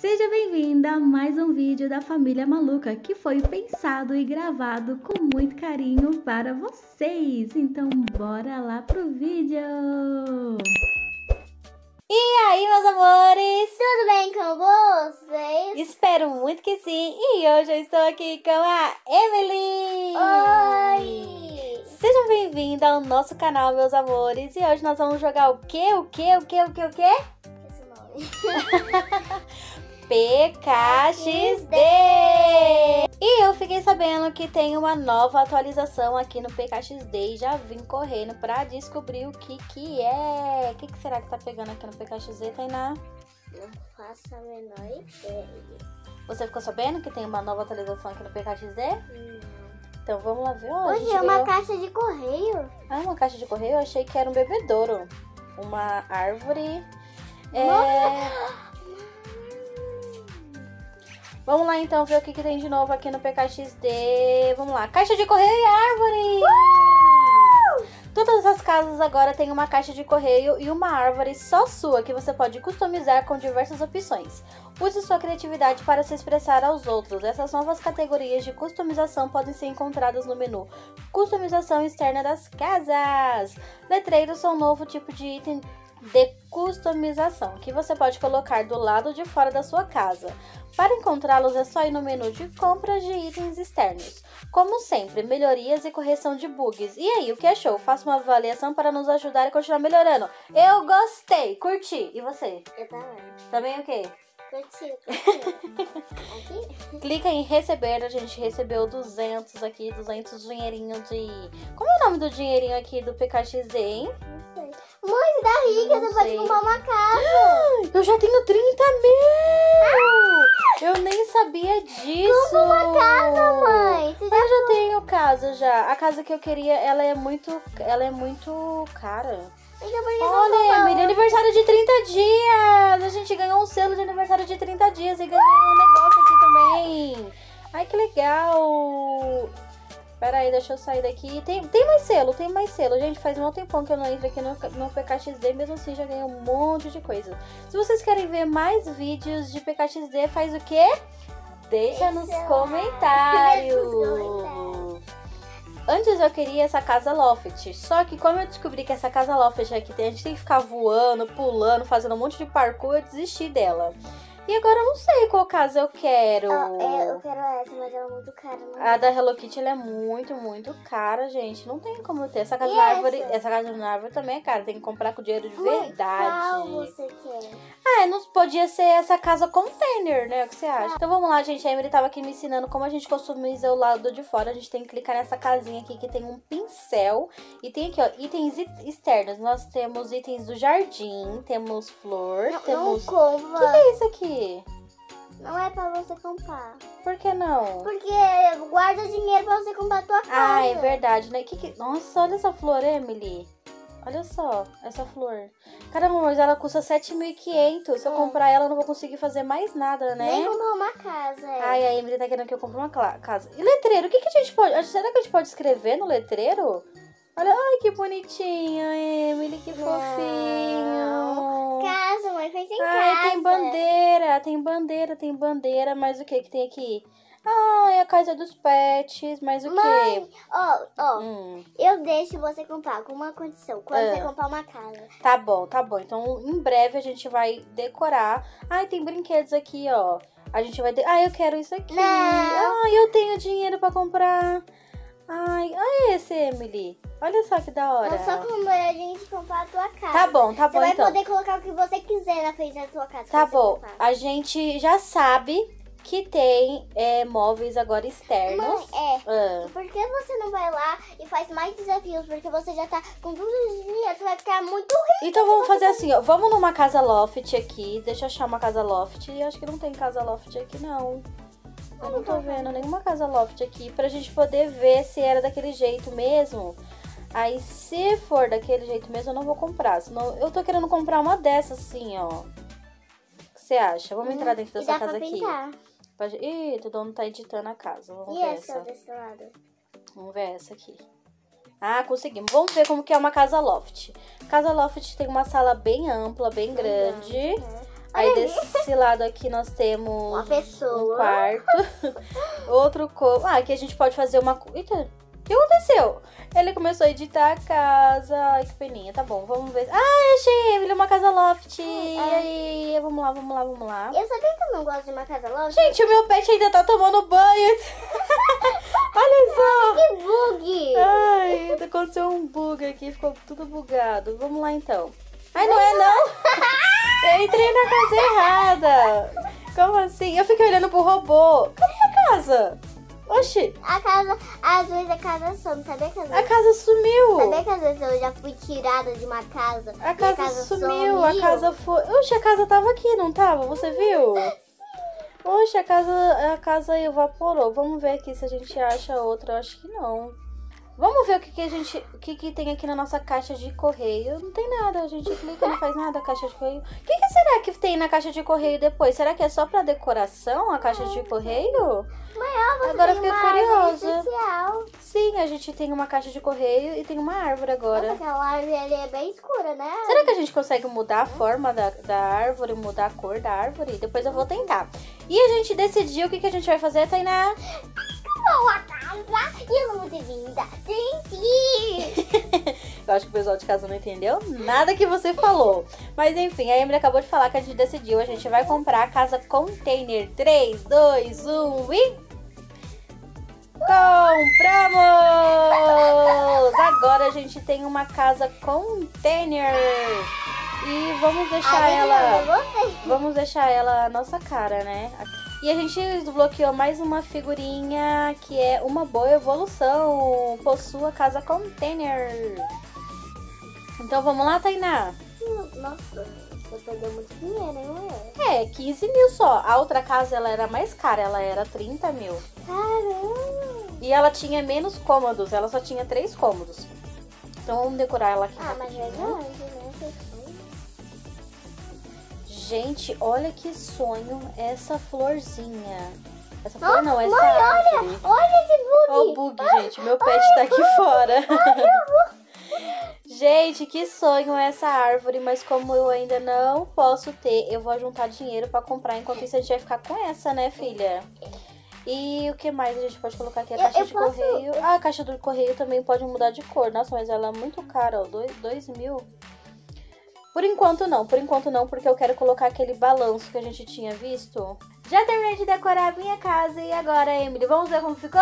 Seja bem-vinda a mais um vídeo da Família Maluca, que foi pensado e gravado com muito carinho para vocês. Então, bora lá pro vídeo! E aí, meus amores? Tudo bem com vocês? Espero muito que sim! E hoje eu estou aqui com a Emily! Oi! Sejam bem-vindos ao nosso canal, meus amores. E hoje nós vamos jogar o quê? O quê? O quê? O quê? O quê? Esse nome. PKXD! E eu fiquei sabendo que tem uma nova atualização aqui no PKXD e já vim correndo pra descobrir o que é. O que será que tá pegando aqui no PKXD, Tainá? Não faço a menor ideia. Você ficou sabendo que tem uma nova atualização aqui no PKXD? Não. Então vamos lá ver. Hoje é uma caixa de correio. Ah, uma caixa de correio? Eu achei que era um bebedouro. Uma árvore. Nossa. Vamos lá então ver o que tem de novo aqui no PKXD. Vamos lá. Caixa de correio e árvore. Todas as casas agora tem uma caixa de correio e uma árvore só sua, que você pode customizar com diversas opções. Use sua criatividade para se expressar aos outros. Essas novas categorias de customização podem ser encontradas no menu Customização Externa das Casas. Letreiros são um novo tipo de item de customização, que você pode colocar do lado de fora da sua casa. Para encontrá-los é só ir no menu de compras de itens externos. Como sempre, melhorias e correção de bugs. E aí, o que achou? Faça uma avaliação para nos ajudar a continuar melhorando. Eu gostei, curti. E você? Eu também. Também o quê? Curti. Clica em receber, a gente recebeu 200 aqui, 200 dinheirinho de... Como é o nome do dinheirinho aqui do PKXD, hein? Mãe, da rica, você pode comprar uma casa. Eu já tenho 30 mil. Eu nem sabia disso. Compra uma casa, mãe. Você já eu já tenho casa já. A casa que eu queria, ela é muito cara. Olha, meu aniversário de 30 dias. A gente ganhou um selo de aniversário de 30 dias e ganhou um negócio aqui também. Ai, que legal. Pera aí, deixa eu sair daqui. Tem mais selo. Gente, faz um tempão que eu não entro aqui no PKXD. Mesmo assim, já ganhei um monte de coisa. Se vocês querem ver mais vídeos de PKXD, faz o quê? Deixa nos comentários. Antes eu queria essa casa loft. Só que como eu descobri que essa casa loft aqui a gente tem que ficar voando, pulando, fazendo um monte de parkour, eu desisti dela. E agora eu não sei qual casa eu quero. Eu quero essa, mas ela é muito cara. A da Hello Kitty, ela é muito, muito cara, gente. Não tem como ter. Essa casa, essa casa na árvore também é cara. Tem que comprar com dinheiro de verdade. Qual você quer? Ah, não podia ser essa casa container, né? O que você acha? Então vamos lá, gente. A Emily tava aqui me ensinando como a gente customiza o lado de fora. A gente tem que clicar nessa casinha aqui que tem um pincel. E tem aqui, ó, itens externos. Nós temos itens do jardim, temos flor, temos... Não, o que é isso aqui? Não é pra você comprar. Por que não? Porque guarda dinheiro pra você comprar a tua casa. Ah, é verdade, né? Nossa, olha essa flor, Emily. Olha só, essa flor. Caramba, mas ela custa 7.500. Se eu comprar ela, eu não vou conseguir fazer mais nada, né? Nem comprar uma casa. Ai, a Emily tá querendo que eu compre uma casa. E letreiro, o que a gente pode... Será que a gente pode escrever no letreiro? Olha, ai, que bonitinha, Emily, que fofinho. Casa, mãe, faz em casa. Ai, tem bandeira, mas o que que tem aqui? Ai, a casa dos pets, mas o mãe, que? Eu deixo você comprar com uma condição, quando você comprar uma casa. Tá bom. Então, em breve a gente vai decorar. Ai, tem brinquedos aqui, ó. A gente vai... Ai, eu quero isso aqui. Não. Ai, eu tenho dinheiro pra comprar. Ai, olha esse, Emily. Olha só que da hora. É só como a gente comprar a tua casa. Tá bom, então. Você vai poder colocar o que você quiser na frente da tua casa. Tá bom. Comprar. A gente já sabe que tem móveis agora externos. Mãe, por que você não vai lá e faz mais desafios? Porque você já tá com todos os dias, você vai ficar muito rico. Então vamos fazer assim, ó. Vamos numa casa loft aqui. Deixa eu achar uma casa loft. Eu acho que não tem casa loft aqui, não. Eu não tô vendo nenhuma casa loft aqui, pra gente poder ver se era daquele jeito mesmo. Aí se for daquele jeito mesmo, eu não vou comprar. Senão eu tô querendo comprar uma dessas assim, ó. O que você acha? Vamos entrar dentro dessa casa aqui. Ih, o dono tá editando a casa. Vamos ver essa desse lado. Vamos ver essa aqui. Ah, conseguimos. Vamos ver como que é uma casa loft. Casa loft tem uma sala bem ampla, bem grande. Aí desse lado aqui nós temos uma pessoa. Um quarto. Outro cômodo. Ah, aqui a gente pode fazer uma... Eita, o que aconteceu? Ele começou a editar a casa. Ai, que peninha. Tá bom, vamos ver. Ah, achei! Ele é uma casa loft. Ai, vamos lá, vamos lá, vamos lá. Eu sabia que eu não gosto de uma casa loft. Gente, o meu pet ainda tá tomando banho. Olha só. Ai, que bug. Ai, aconteceu um bug aqui. Ficou tudo bugado. Vamos lá, então. Ai, não é não? Eu entrei na casa errada. Como assim? Eu fiquei olhando pro robô. Cadê a casa? Oxi. A casa... Às vezes a casa some. Cadê a casa? A casa sumiu. Cadê que às vezes eu já fui tirada de uma casa? A casa sumiu. A casa foi... Oxi, a casa tava aqui, não tava? Você viu? Oxi, a casa evaporou. Vamos ver aqui se a gente acha outra. Eu acho que não. Vamos ver o que tem aqui na nossa caixa de correio. Não tem nada, a gente clica, não faz nada a caixa de correio. O que será que tem na caixa de correio depois? Será que é só pra decoração a caixa de correio? Mãe, agora fiquei curiosa. Sim, a gente tem uma caixa de correio e tem uma árvore agora. Nossa, aquela árvore ali é bem escura, né? Será que a gente consegue mudar a forma da árvore, mudar a cor da árvore? Depois eu vou tentar. E a gente decidiu o que a gente vai fazer, Tainá? A casa e vamos devido a sentir. Eu acho que o pessoal de casa não entendeu nada que você falou. Mas enfim, a Emily acabou de falar que a gente decidiu. A gente vai comprar a casa container. 3, 2, 1 e... Compramos! Agora a gente tem uma casa container. E vamos deixar ela... Vamos deixar ela a nossa cara, né? E a gente desbloqueou mais uma figurinha que é uma boa evolução. Possua casa container. Então vamos lá, Tainá. Nossa, você perdeu muito dinheiro, não é? É, 15 mil só. A outra casa ela era mais cara, ela era 30 mil. Caramba! E ela tinha menos cômodos, ela só tinha 3 cômodos. Então vamos decorar ela aqui. Ah, mas é grande, né? Gente, olha que sonho essa florzinha. Essa flor não, essa árvore. Mãe, olha esse bug. Olha o bug, gente. Meu pet tá aqui fora. Gente, que sonho essa árvore. Mas como eu ainda não posso ter, eu vou juntar dinheiro pra comprar. Enquanto isso, a gente vai ficar com essa, né, filha? E o que mais a gente pode colocar aqui? A caixa de correio. Ah, a caixa do correio também pode mudar de cor. Nossa, mas ela é muito cara, ó. 2 mil. Por enquanto não, porque eu quero colocar aquele balanço que a gente tinha visto. Já terminei de decorar a minha casa e agora, Emily, vamos ver como ficou?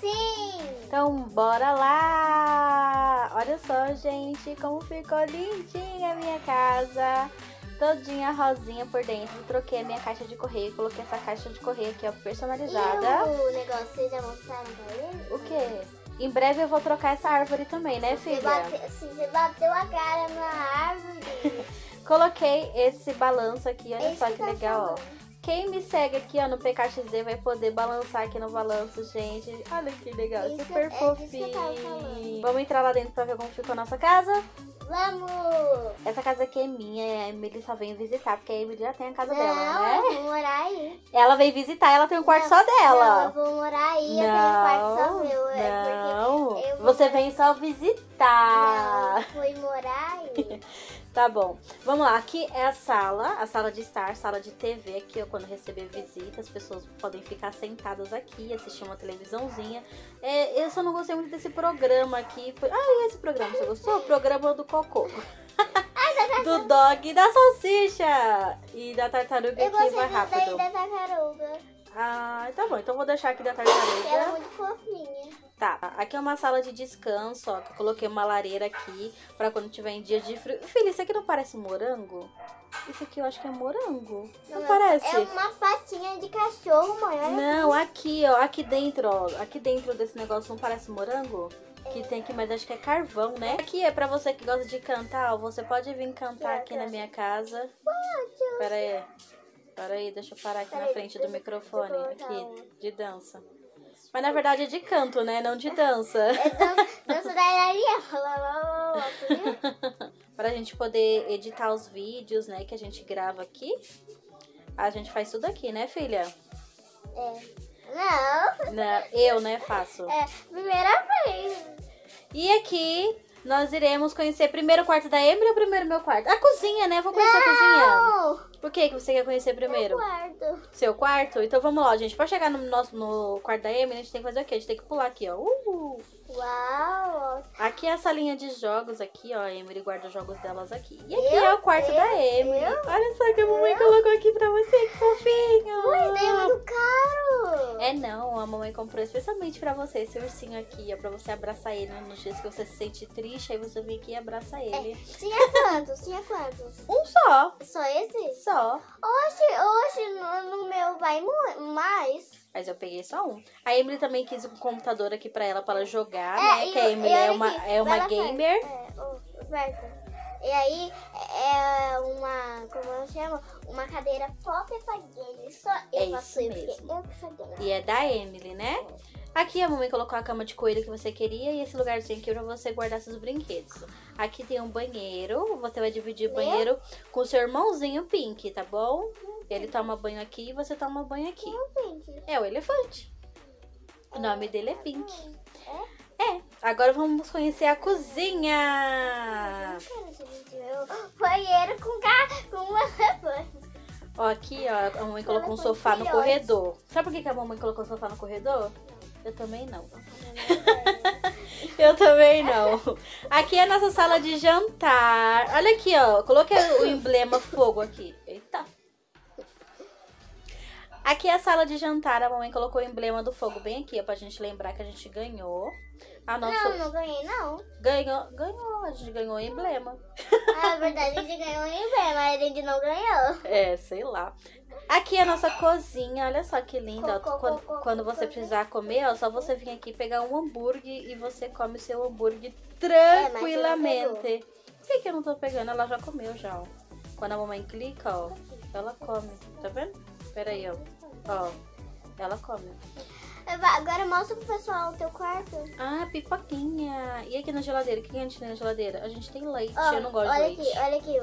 Sim! Então bora lá! Olha só, gente, como ficou lindinha a minha casa. Todinha rosinha por dentro. Troquei a minha caixa de correio, coloquei essa caixa de correio aqui, ó, personalizada. E o negócio, vocês já mostraram pra ele? O quê? Em breve eu vou trocar essa árvore também, né, filha? Você bateu a cara na árvore. Coloquei esse balanço aqui, olha esse só que legal, ó. Quem me segue aqui, ó, no PKXD vai poder balançar aqui no balanço, gente. Olha que legal, isso super fofinho. Vamos entrar lá dentro pra ver como ficou a nossa casa? Vamos! Essa casa aqui é minha, a Emily só vem visitar, porque a Emily já tem a casa dela, né? Eu vou morar aí. Ela vem visitar, ela tem um quarto só dela. Não, eu vou morar aí, eu tenho um quarto só meu. Não, é você vem só visitar. Não, foi morar aí. Tá bom, vamos lá, aqui é a sala de estar, sala de TV aqui, ó, quando receber visita, as pessoas podem ficar sentadas aqui, assistir uma televisãozinha. É, eu só não gostei muito desse programa aqui. Ah, e esse programa, você gostou? O programa do Cocô. Do dog, da salsicha e da tartaruga aqui vai rápido. Eu gostei da tartaruga. Ah, tá bom, então vou deixar aqui da tartaruga. Ela é muito fofinha. Tá, aqui é uma sala de descanso, ó, que eu coloquei uma lareira aqui pra quando tiver em dia de frio. Filha, isso aqui não parece morango? Isso aqui eu acho que é morango. Não parece? É uma patinha de cachorro, mãe. Olha não, aqui, ó, aqui dentro, ó. Aqui dentro desse negócio não parece morango? Que tem aqui, mas acho que é carvão, né? Aqui é pra você que gosta de cantar, ó. Você pode vir cantar aqui na minha casa. Pera aí. Pera aí, deixa eu parar aqui na frente do microfone. Aqui, de dança. Mas na verdade é de canto, né? Não de dança. É dança da Pra gente poder editar os vídeos, né? Que a gente grava aqui. A gente faz tudo aqui, né, filha? É. Não, eu, né, faço. É, primeira vez. E aqui nós iremos conhecer primeiro o quarto da Emily ou primeiro meu quarto? A cozinha, né? Vou conhecer a cozinha. Por que você quer conhecer primeiro? Meu quarto. Seu quarto? Então vamos lá, gente. Pra chegar no quarto da Emily, a gente tem que fazer o quê? A gente tem que pular aqui, ó. Uau! Aqui é a salinha de jogos aqui, ó. A Emily guarda os jogos delas aqui. E aqui é o quarto da Emily. Olha só que a mamãe colocou aqui pra você, que fofinho! Mas é muito caro! É não, a mamãe comprou especialmente pra você esse ursinho aqui, ó. Pra você abraçar ele nos dias que você se sente triste, aí você vem aqui e abraça ele. É. Tinha quantos? Tinha quantos? Um só. Só esse? Só. Hoje no meu vai mais. Mas eu peguei só um. A Emily também quis um computador aqui pra ela jogar, né? Que a Emily é uma gamer. E aí, é uma, como eu chamo, uma cadeira pop pra gamer. Só eu faço isso mesmo. E é da Emily, né? Aqui a mamãe colocou a cama de coelho que você queria e esse lugarzinho aqui pra você guardar seus brinquedos. Aqui tem um banheiro, você vai dividir o banheiro com o seu irmãozinho Pink, tá bom? Ele toma banho aqui e você toma banho aqui. É o elefante. O nome dele é Pink. É. Agora vamos conhecer a cozinha. Banheiro com um elefante. Ó, aqui ó, a mamãe colocou um sofá no corredor. Sabe por que a mamãe colocou um sofá no corredor? Eu também não. Eu também não. Aqui é a nossa sala de jantar. Olha aqui, ó. Coloquei o emblema fogo aqui. Eita. Aqui é a sala de jantar. A mamãe colocou o emblema do fogo bem aqui, ó. Pra gente lembrar que a gente ganhou. A nossa... Não, não ganhei, não. Ganhou. A gente ganhou o emblema. Na verdade, a gente ganhou o emblema. Mas a gente não ganhou. É, sei lá. Aqui é a nossa cozinha, olha só que linda. Quando você precisar comer, ó, só você vir aqui pegar um hambúrguer e você come o seu hambúrguer tranquilamente. Por que eu não tô pegando? Ela já comeu já, ó. Quando a mamãe clica, ó, ela come. Tá vendo? Pera aí, ó. Ó, ela come. Agora mostra pro pessoal o teu quarto. Ah, pipoquinha. E aqui na geladeira? O que a gente tem na geladeira? A gente tem leite. Oh, eu não gosto de leite. Olha aqui.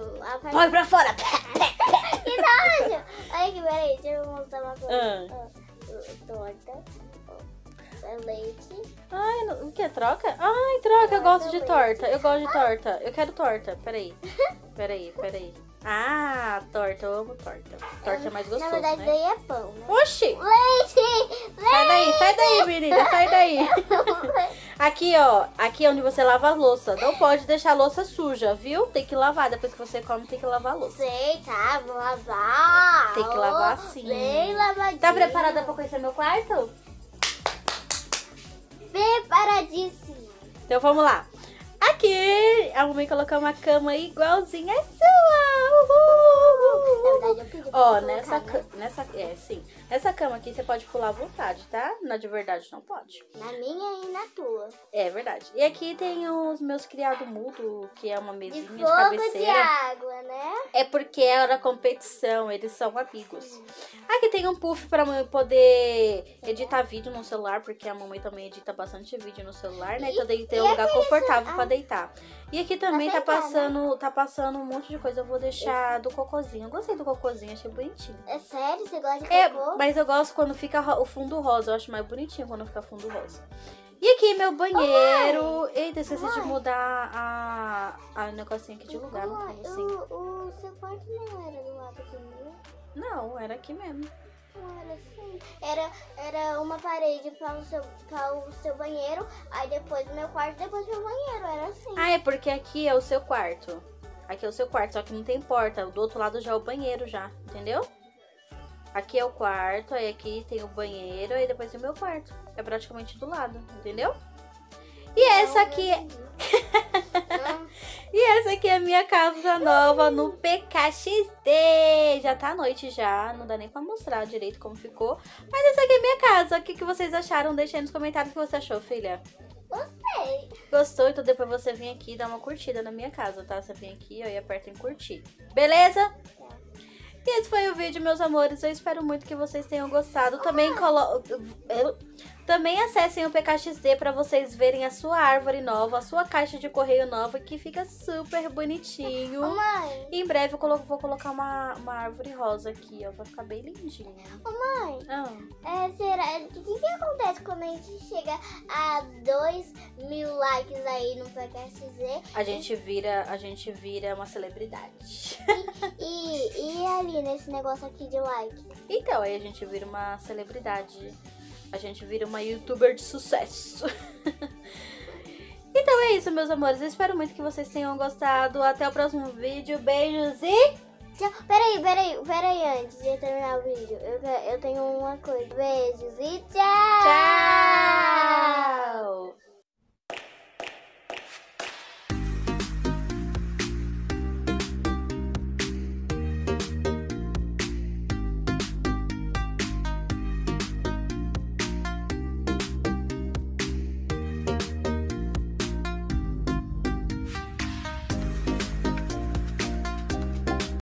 Põe pra fora. Que nojo. Olha aqui, peraí. Deixa eu mostrar uma coisa. Torta. Leite. Ai, não... o que é? Troca? Ai, troca. Eu gosto de torta. Eu gosto de torta. Eu quero torta. Peraí. Peraí. Ah, torta. Eu amo torta. Torta é mais gostoso, né? Na verdade, daí é pão, né? Oxi! Leite! Sai daí, menina. Sai daí. Aqui, ó. Aqui é onde você lava a louça. Não pode deixar a louça suja, viu? Tem que lavar. Depois que você come, tem que lavar a louça. Sei, tá? Vou lavar. Tem que lavar sim. Bem lavadinho. Tá preparada pra conhecer meu quarto? Preparadíssimo. Então, vamos lá. Aqui, a mamãe colocou uma cama igualzinha à sua. Na verdade, eu pedi pra você colocar, nessa cama aqui você pode pular à vontade, tá? Na de verdade não pode. Na minha e na tua. É verdade. E aqui tem os meus criados mudo, que é uma mesinha de cabeceira. De água, né? É porque era competição, eles são amigos. Aqui tem um puff pra mamãe poder editar vídeo no celular, porque a mamãe também edita bastante vídeo no celular, né? Então tem que ter um lugar confortável pra deitar. E aqui também tá passando um monte de coisa. Eu vou deixar do cocôzinho. Eu gostei do cocôzinho, achei bonitinho. É sério? Você gosta de cocô? É, mas eu gosto quando fica o fundo rosa. Eu acho mais bonitinho quando fica fundo rosa. E aqui meu banheiro. Oh, eita, esqueci de mudar a negocinho aqui de lugar. O seu quarto não era do lado do meu? Não, era aqui mesmo. Era uma parede para o seu banheiro, aí depois o meu quarto, depois o meu banheiro, era assim. Ah, é porque aqui é o seu quarto. Aqui é o seu quarto, só que não tem porta. Do outro lado já é o banheiro já, entendeu? Aqui é o quarto, aí aqui tem o banheiro, aí depois tem o meu quarto. É praticamente do lado, entendeu? E essa aqui é... E essa aqui é a minha casa nova no PKXD. Já tá à noite já, não dá nem pra mostrar direito como ficou. Mas essa aqui é a minha casa. O que que vocês acharam? Deixa aí nos comentários o que você achou, filha. Gostei. Gostou? Então depois você vem aqui e dá uma curtida na minha casa, tá? Você vem aqui ó, e aperta em curtir. Beleza? E esse foi o vídeo, meus amores. Eu espero muito que vocês tenham gostado. Também acessem o PKXD para vocês verem a sua árvore nova, a sua caixa de correio nova, que fica super bonitinho. Mãe. Em breve eu vou colocar uma árvore rosa aqui, ó. Vai ficar bem lindinho. Mãe, o que acontece quando a gente chega a 2.000 likes aí no PKXD? A gente vira uma celebridade. E ali cair nesse negócio aqui de like. Então, aí a gente vira uma celebridade. A gente vira uma youtuber de sucesso. Então é isso, meus amores. Eu espero muito que vocês tenham gostado. Até o próximo vídeo. Beijos e... tchau. Peraí. Antes de terminar o vídeo, eu tenho uma coisa. Beijos e tchau! Tchau!